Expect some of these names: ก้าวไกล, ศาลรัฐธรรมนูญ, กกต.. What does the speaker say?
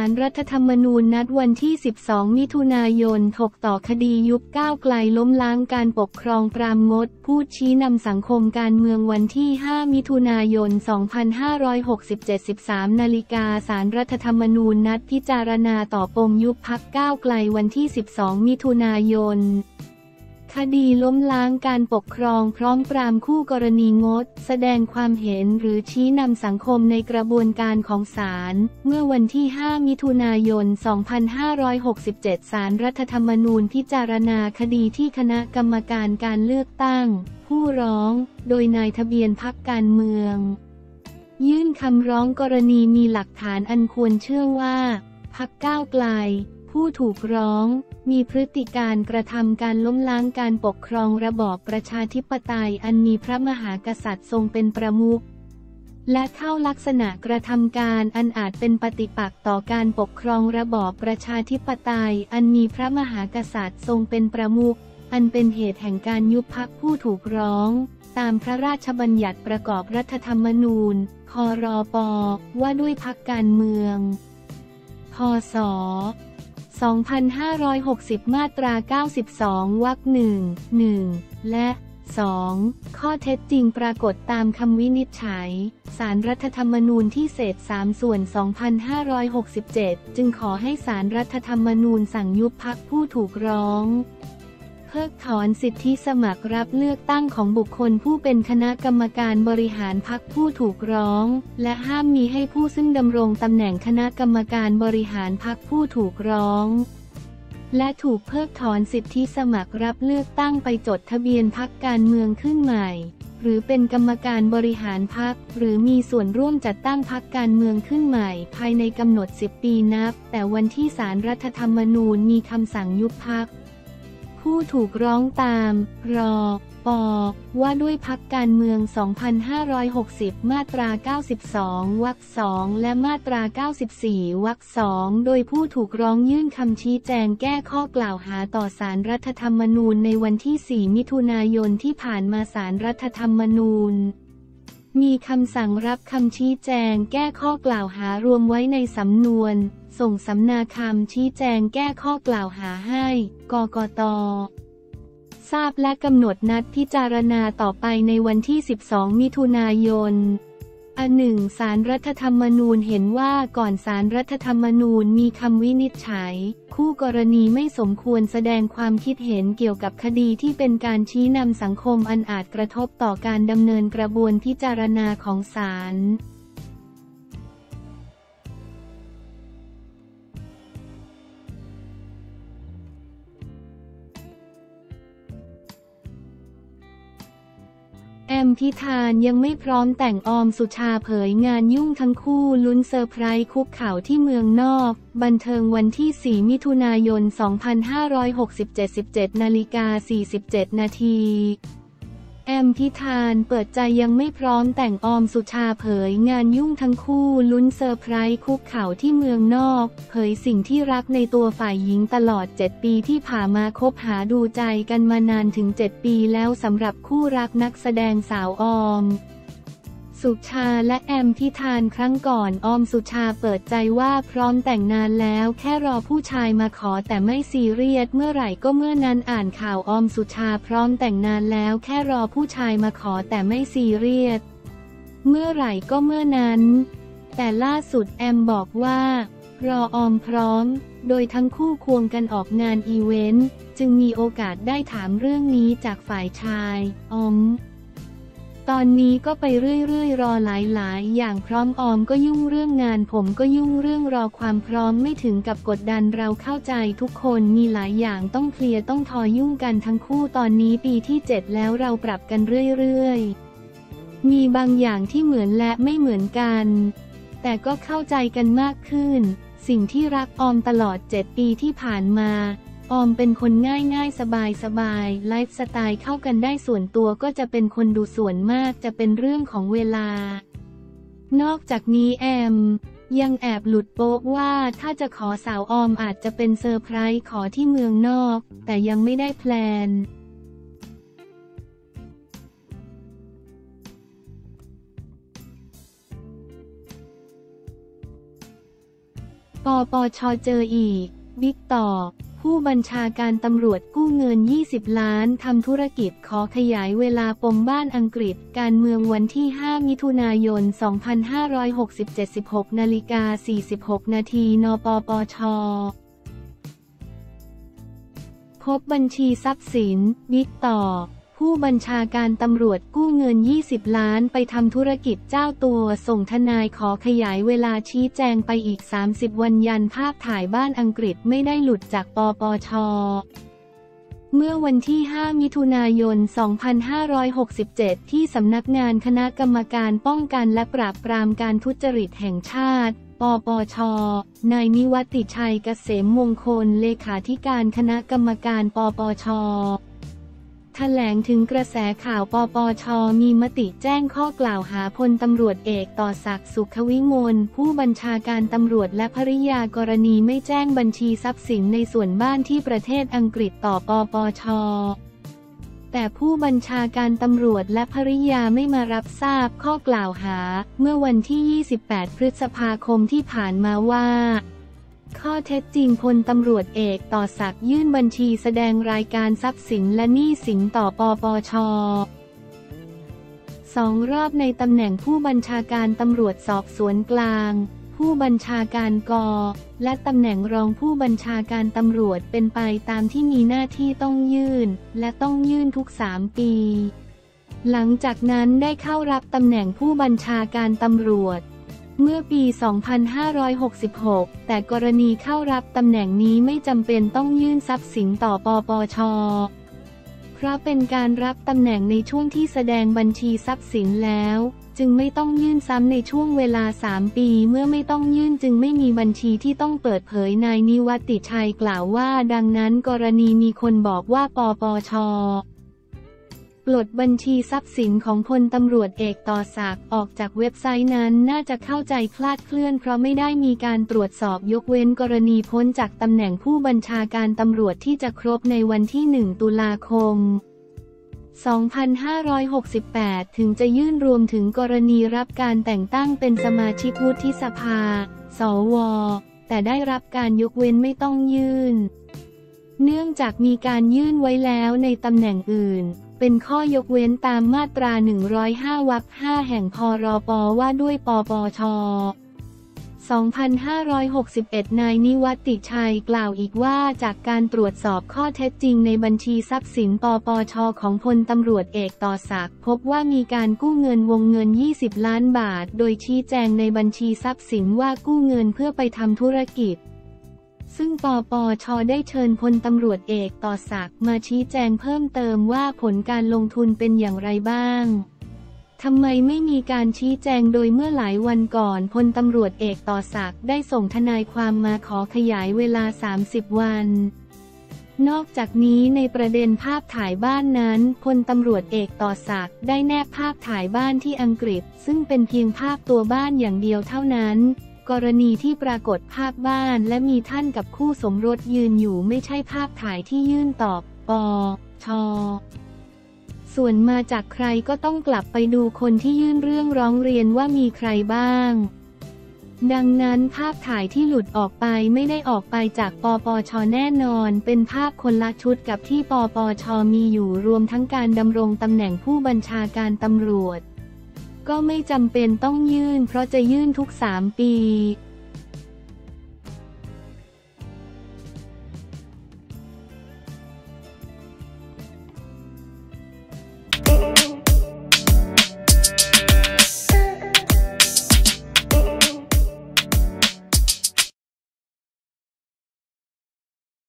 าลรัฐธรรมนูญนัดวันที่12มิถุนายนถกต่อคดียุบก้าวไกลล้มล้างการปกครองปราโมชพูดชี้นำสังคมการเมืองวันที่5มิถุนายน2567 13 นาฬิกาศาลรัฐธรรมนูญนัดพิจารณาต่อปมยุบพรรคก้าวไกลวันที่12มิถุนายนคดีล้มล้างการปกครองพร้อมปรามคู่กรณีงดแสดงความเห็นหรือชี้นำสังคมในกระบวนการของศาลเมื่อวันที่5มิถุนายน2567ศาลรัฐธรรมนูญพิจารณาคดีที่คณะกรรมการการเลือกตั้งผู้ร้องโดยนายทะเบียนพรรคการเมืองยื่นคำร้องกรณีมีหลักฐานอันควรเชื่อว่าพรรคก้าวไกลผู้ถูกร้องมีพฤติการกระทำการล้มล้างการปกครองระบอบประชาธิปไตยอันมีพระมหากษัตริย์ทรงเป็นประมุขและเข้าลักษณะกระทำการอันอาจเป็นปฏิปักษ์ต่อการปกครองระบอบประชาธิปไตยอันมีพระมหากษัตริย์ทรงเป็นประมุขอันเป็นเหตุแห่งการยุบพรรคผู้ถูกร้องตามพระราชบัญญัติประกอบรัฐธรรมนูญครป.ว่าด้วยพรรคการเมืองพ.ศ. 2560 มาตรา 92 วรรค 1 และ 2 ข้อเท็จจริงปรากฏตามคำวินิจฉัยศาลรัฐธรรมนูญที่เศษ3ส่วน 2567 จึงขอให้ศาลรัฐธรรมนูญสั่งยุบพรรคผู้ถูกร้องเพิกถอนสิทธิสมัครรับเลือกตั้งของบุคคลผู้เป็นคณะกรรมการบริหารพรรคผู้ถูกร้องและห้ามมีให้ผู้ซึ่งดำรงตำแหน่งคณะกรรมการบริหารพรรคผู้ถูกร้องและถูกเพิกถอนสิทธิสมัครรับเลือกตั้งไปจดทะเบียนพรรคการเมืองขึ้นใหม่หรือเป็นกรรมการบริหารพรรคหรือมีส่วนร่วมจัดตั้งพรรคการเมืองขึ้นใหม่ภายในกำหนด10ปีนับแต่วันที่ศาลรัฐธรรมนูญมีคำสั่งยุบพรรคผู้ถูกร้องตามรปว่าด้วยพรรคการเมือง2560มาตรา92วรรค 2และมาตรา94วรรค 2โดยผู้ถูกร้องยื่นคำชี้แจงแก้ข้อกล่าวหาต่อศาลรัฐธรรมนูญในวันที่4มิถุนายนที่ผ่านมาศาลรัฐธรรมนูญมีคำสั่งรับคำชี้แจงแก้ข้อกล่าวหารวมไว้ในสำนวนส่งสำนาคำชี้แจงแก้ข้อกล่าวหาให้กกต.ทราบและกำหนดนัดพิจารณาต่อไปในวันที่12มิถุนายนอันหนึ่งศาลรัฐธรรมนูญเห็นว่าก่อนศาลรัฐธรรมนูญมีคำวินิจฉัยคู่กรณีไม่สมควรแสดงความคิดเห็นเกี่ยวกับคดีที่เป็นการชี้นำสังคมอันอาจกระทบต่อการดำเนินกระบวนพิจารณาของศาลแอมพิธานยังไม่พร้อมแต่งออมสุชาเผยงานยุ่งทั้งคู่ลุ้นเซอร์ไพรส์คุกเข่าที่เมืองนอกบันเทิงวันที่4มิถุนายน2567 17 นาฬิกา 47 นาทีแอมพิธานเปิดใจยังไม่พร้อมแต่งออมสุชาเผยงานยุ่งทั้งคู่ลุ้นเซอร์ไพรส์คุกเข่าที่เมืองนอกเผยสิ่งที่รักในตัวฝ่ายหญิงตลอด7ปีที่ผ่านมาคบหาดูใจกันมานานถึง7ปีแล้วสำหรับคู่รักนักแสดงสาวออมสุชาและแอมพิธานครั้งก่อนออมสุชาเปิดใจว่าพร้อมแต่งนานแล้วแค่รอผู้ชายมาขอแต่ไม่ซีเรียสเมื่อไหร่ก็เมื่อนั้นอ่านข่าวออมสุชาพร้อมแต่งนานแล้วแค่รอผู้ชายมาขอแต่ไม่ซีเรียสเมื่อไหร่ก็เมื่อนั้นแต่ล่าสุดแอมบอกว่ารอออมพร้อมโดยทั้งคู่ควงกันออกงานอีเวนต์จึงมีโอกาสได้ถามเรื่องนี้จากฝ่ายชายออมตอนนี้ก็ไปเรื่อยๆรอหลายๆอย่างพร้อมออมก็ยุ่งเรื่องงานผมก็ยุ่งเรื่องรอความพร้อมไม่ถึงกับกดดันเราเข้าใจทุกคนมีหลายอย่างต้องเคลียร์ต้องทอยุ่งกันทั้งคู่ตอนนี้ปีที่7แล้วเราปรับกันเรื่อยๆมีบางอย่างที่เหมือนและไม่เหมือนกันแต่ก็เข้าใจกันมากขึ้นสิ่งที่รักออมตลอด7ปีที่ผ่านมาออมเป็นคนง่ายๆสบายๆไลฟ์สไตล์เข้ากันได้ส่วนตัวก็จะเป็นคนดูส่วนมากจะเป็นเรื่องของเวลานอกจากนี้แอมยังแอบหลุดโป๊ะว่าถ้าจะขอสาวออมอาจจะเป็นเซอร์ไพรส์ขอที่เมืองนอกแต่ยังไม่ได้แพลน ปปช.เจออีกบิ๊กต่อผู้บัญชาการตำรวจกู้เงิน20ล้านทำธุรกิจขอขยายเวลาปมบ้านอังกฤษการเมืองวันที่5มิถุนายน2567 16:46 น.นปปช.พบบัญชีทรัพย์สินบิ๊กต่อผู้บัญชาการตำรวจกู้เงิน20ล้านไปทำธุรกิจเจ้าตัวส่งทนายขอขยายเวลาชี้แจงไปอีก30วันยันภาพถ่ายบ้านอังกฤษไม่ได้หลุดจากปปช.เมื่อวันที่5มิถุนายน2567ที่สำนักงานคณะกรรมการป้องกันและปราบปรามการทุจริตแห่งชาติปปช.นายนิวัติชัยเกษมมงคลเลขาธิการคณะกรรมการปปช.แถลงถึงกระแสข่าวปปช.มีมติแจ้งข้อกล่าวหาพลตำรวจเอกต่อศักดิ์สุขวิมลผู้บัญชาการตำรวจและภริยากรณีไม่แจ้งบัญชีทรัพย์สินในส่วนบ้านที่ประเทศอังกฤษต่อปปช.แต่ผู้บัญชาการตำรวจและภริยาไม่มารับทราบข้อกล่าวหาเมื่อวันที่28พฤษภาคมที่ผ่านมาว่าข้อเท็จจริงพลตำรวจเอกต่อศักดิ์ยื่นบัญชีแสดงรายการทรัพย์สินและหนี้สินต่อปปช.2 รอบในตำแหน่งผู้บัญชาการตำรวจสอบสวนกลางผู้บัญชาการก.และตำแหน่งรองผู้บัญชาการตำรวจเป็นไปตามที่มีหน้าที่ต้องยื่นและต้องยื่นทุก3ปีหลังจากนั้นได้เข้ารับตำแหน่งผู้บัญชาการตำรวจเมื่อปี 2566 แต่กรณีเข้ารับตำแหน่งนี้ไม่จำเป็นต้องยื่นทรัพย์สินต่อปปช.เพราะเป็นการรับตำแหน่งในช่วงที่แสดงบัญชีทรัพย์สินแล้วจึงไม่ต้องยื่นซ้ำในช่วงเวลา3ปีเมื่อไม่ต้องยื่นจึงไม่มีบัญชีที่ต้องเปิดเผยนายนิวัติชัยกล่าวว่าดังนั้นกรณีมีคนบอกว่าปปช.ปลดบัญชีทรัพย์สินของพลตำรวจเอกต่อศักดิ์ออกจากเว็บไซต์นั้นน่าจะเข้าใจคลาดเคลื่อนเพราะไม่ได้มีการตรวจสอบยกเว้นกรณีพ้นจากตำแหน่งผู้บัญชาการตำรวจที่จะครบในวันที่1ตุลาคม2568ถึงจะยื่นรวมถึงกรณีรับการแต่งตั้งเป็นสมาชิกวุฒิสภาสว.แต่ได้รับการยกเว้นไม่ต้องยื่นเนื่องจากมีการยื่นไว้แล้วในตำแหน่งอื่นเป็นข้อยกเว้นตามมาตรา105วรรค5แห่งพ.ร.ป.ว่าด้วยปปช.2561 นายนิวัติชัยกล่าวอีกว่าจากการตรวจสอบข้อเท็จจริงในบัญชีทรัพย์สินปปช.ของพลตำรวจเอกต่อศักดิ์พบว่ามีการกู้เงินวงเงิน20ล้านบาทโดยชี้แจงในบัญชีทรัพย์สินว่ากู้เงินเพื่อไปทำธุรกิจซึ่งปปช.ได้เชิญพลตำรวจเอกต่อศักดิ์มาชี้แจงเพิ่มเติมว่าผลการลงทุนเป็นอย่างไรบ้างทำไมไม่มีการชี้แจงโดยเมื่อหลายวันก่อนพลตำรวจเอกต่อศักดิ์ได้ส่งทนายความมาขอขยายเวลา30วันนอกจากนี้ในประเด็นภาพถ่ายบ้านนั้นพลตำรวจเอกต่อศักดิ์ได้แนบภาพถ่ายบ้านที่อังกฤษซึ่งเป็นเพียงภาพตัวบ้านอย่างเดียวเท่านั้นกรณีที่ปรากฏภาพบ้านและมีท่านกับคู่สมรสยืนอยู่ไม่ใช่ภาพถ่ายที่ยื่นต่อปช.ส่วนมาจากใครก็ต้องกลับไปดูคนที่ยื่นเรื่องร้องเรียนว่ามีใครบ้างดังนั้นภาพถ่ายที่หลุดออกไปไม่ได้ออกไปจากปปช.แน่นอนเป็นภาพคนละชุดกับที่ปปช.มีอยู่รวมทั้งการดำรงตำแหน่งผู้บัญชาการตำรวจก็ไม่จำเป็นต้องยื่นเพราะจะยื่นทุก3ปี